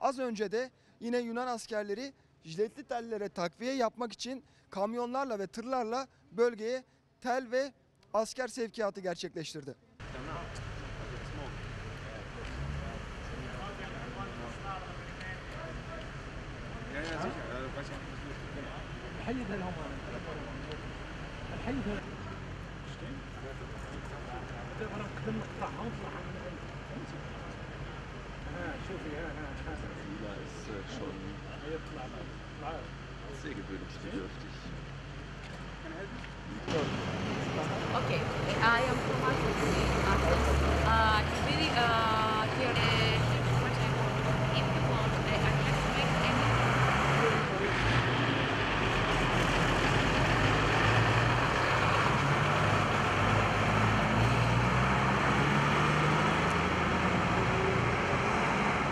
Az önce de yine Yunan askerleri jiletli tellere takviye yapmak için kamyonlarla ve tırlarla bölgeye tel ve asker sevkiyatı gerçekleştirdi. Sehr gewöhnlich, die dürfte.